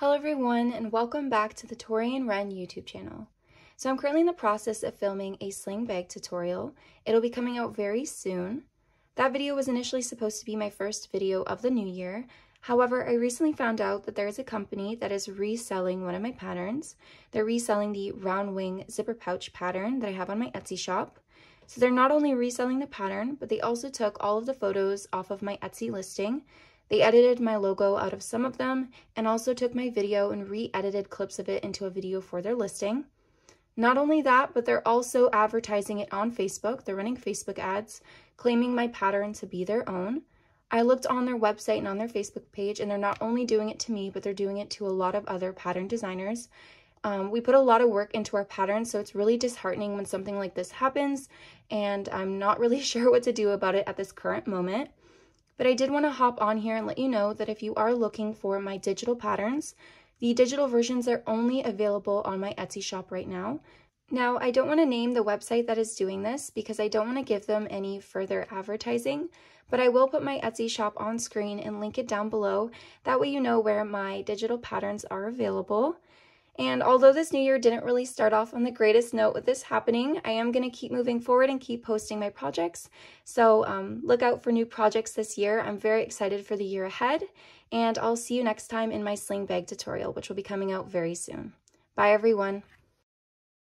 Hello everyone, and welcome back to the Torie and Ren YouTube channel. So I'm currently in the process of filming a sling bag tutorial. It'll be coming out very soon. That video was initially supposed to be my first video of the new year. However, I recently found out that there is a company that is reselling one of my patterns. They're reselling the round wing zipper pouch pattern that I have on my Etsy shop. So they're not only reselling the pattern, but they also took all of the photos off of my Etsy listing. They edited my logo out of some of them and also took my video and re-edited clips of it into a video for their listing. Not only that, but they're also advertising it on Facebook. They're running Facebook ads, claiming my pattern to be their own. I looked on their website and on their Facebook page, and they're not only doing it to me, but they're doing it to a lot of other pattern designers. We put a lot of work into our patterns, so it's really disheartening when something like this happens, and I'm not really sure what to do about it at this current moment. But I did want to hop on here and let you know that if you are looking for my digital patterns, the digital versions are only available on my Etsy shop right now. Now, I don't want to name the website that is doing this because I don't want to give them any further advertising, but I will put my Etsy shop on screen and link it down below. That way you know where my digital patterns are available. And although this new year didn't really start off on the greatest note with this happening, I am going to keep moving forward and keep posting my projects. So look out for new projects this year. I'm very excited for the year ahead, and I'll see you next time in my sling bag tutorial, which will be coming out very soon. Bye everyone.